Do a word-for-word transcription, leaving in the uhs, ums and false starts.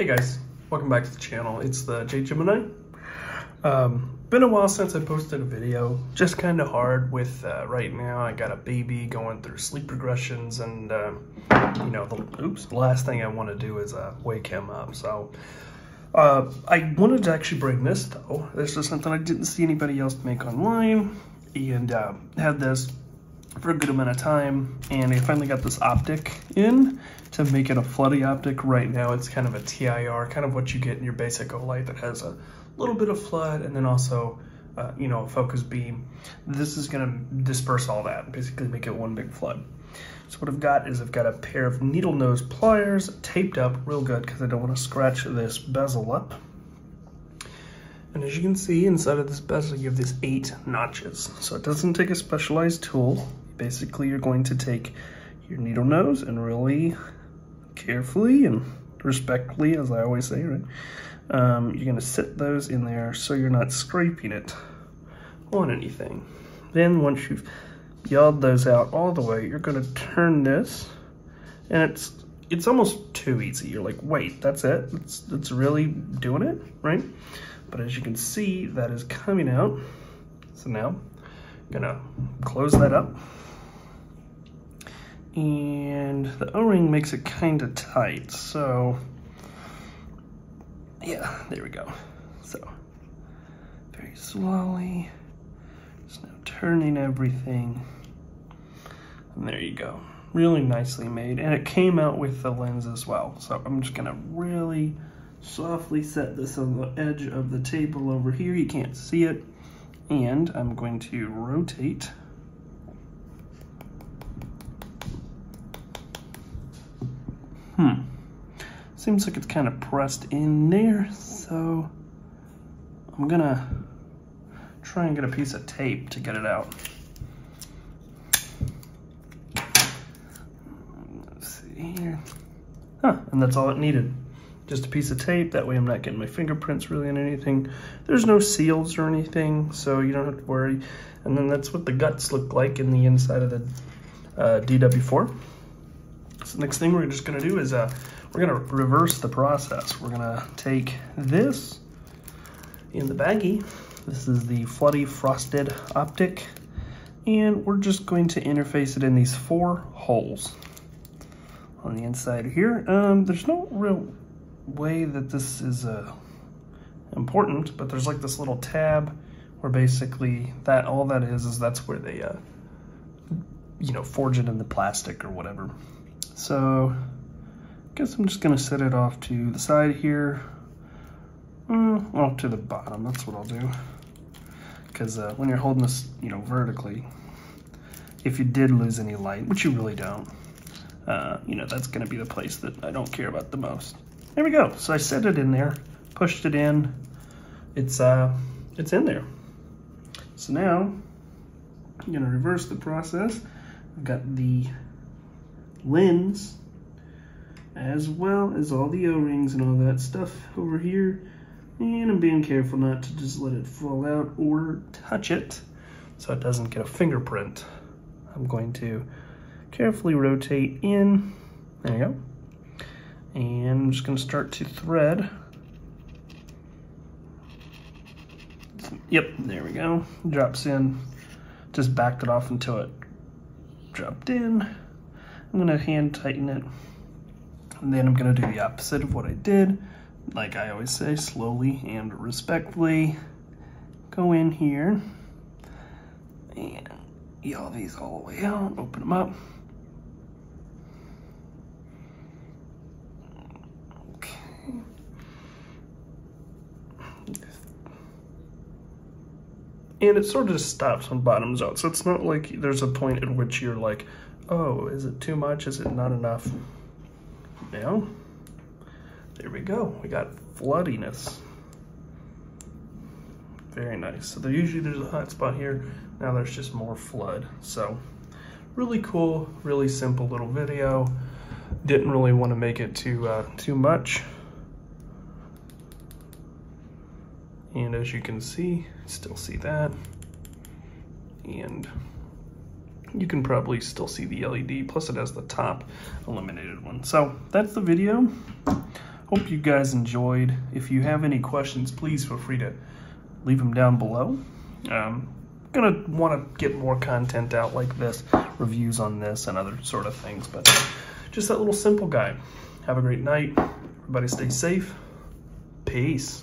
Hey guys, welcome back to the channel. It's the Jade Gemini. Um, been a while since I posted a video. Just kind of hard with uh, right now. I got a baby going through sleep regressions, and uh, you know, the oops, the last thing I want to do is uh, wake him up. So uh, I wanted to actually bring this though. This is something I didn't see anybody else make online, and uh, had this for a good amount of time, and I finally got this optic in to make it a flooding optic. Right now it's kind of a T I R, kind of what you get in your basic Olight that has a little bit of flood and then also uh, you know, a focus beam. This is going to disperse all that and basically make it one big flood. So what I've got is I've got a pair of needle nose pliers taped up real good because I don't want to scratch this bezel up. And as you can see, inside of this bezel you have these eight notches. So it doesn't take a specialized tool. Basically, you're going to take your needle nose and really carefully and respectfully, as I always say, right? Um, you're gonna sit those in there so you're not scraping it on anything. Then once you've yawed those out all the way, you're gonna turn this, and it's it's almost too easy. You're like, wait, that's it? It's, it's really doing it, right? But as you can see, that is coming out. So now I'm gonna close that up. And the O-ring makes it kind of tight. So yeah, there we go. So very slowly, just now turning everything. And there you go. Really nicely made. And it came out with the lens as well. So I'm just gonna really softly set this on the edge of the table over here. You can't see it. And I'm going to rotate. Hmm. Seems like it's kind of pressed in there. So I'm gonna try and get a piece of tape to get it out. Let's see here. Huh, and that's all it needed. Just a piece of tape, that way I'm not getting my fingerprints really on anything. There's no seals or anything, so you don't have to worry. And then that's what the guts look like in the inside of the uh, D W four. So the next thing we're just gonna do is uh, we're gonna reverse the process. We're gonna take this in the baggie. This is the Floody Frosted Optic. And we're just going to interface it in these four holes on the inside here. Um, there's no real way that this is uh, important, but there's like this little tab where basically that all that is is that's where they uh, you know, forge it in the plastic or whatever. So I guess I'm just gonna set it off to the side here, mm, off to the bottom. That's what I'll do, because uh, when you're holding this, you know, vertically, if you did lose any light, which you really don't, uh, you know, that's gonna be the place that I don't care about the most. There we go. So I set it in there, pushed it in. It's uh, it's in there. So now I'm gonna reverse the process. I've got the lens as well as all the O-rings and all that stuff over here. And I'm being careful not to just let it fall out or touch it so it doesn't get a fingerprint. I'm going to carefully rotate in. There you go. And I'm just gonna start to thread. Yep, there we go. Drops in. Just backed it off until it dropped in. I'm gonna hand tighten it. And then I'm gonna do the opposite of what I did. Like I always say, slowly and respectfully. Go in here. And yaw these all the way out, open them up. And it sort of just stops when bottoms out. So it's not like there's a point at which you're like, oh, is it too much? Is it not enough? Now, there we go. We got floodiness. Very nice. So there, usually there's a hot spot here. Now there's just more flood. So really cool, really simple little video. Didn't really want to make it too, uh, too much. And as you can see, still see that. And you can probably still see the L E D, plus it has the top illuminated one. So that's the video. Hope you guys enjoyed. If you have any questions, please feel free to leave them down below. Um, gonna want to get more content out like this, reviews on this and other sort of things, but just that little simple guide. Have a great night. Everybody stay safe. Peace.